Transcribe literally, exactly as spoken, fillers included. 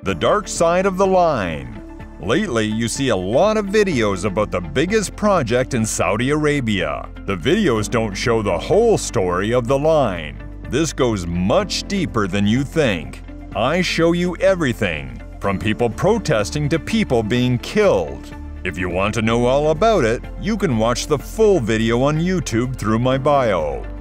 The dark side of the line. Lately, you see a lot of videos about the biggest project in Saudi Arabia. The videos don't show the whole story of the line. This goes much deeper than you think. I show you everything, from people protesting to people being killed. If you want to know all about it, you can watch the full video on YouTube through my bio.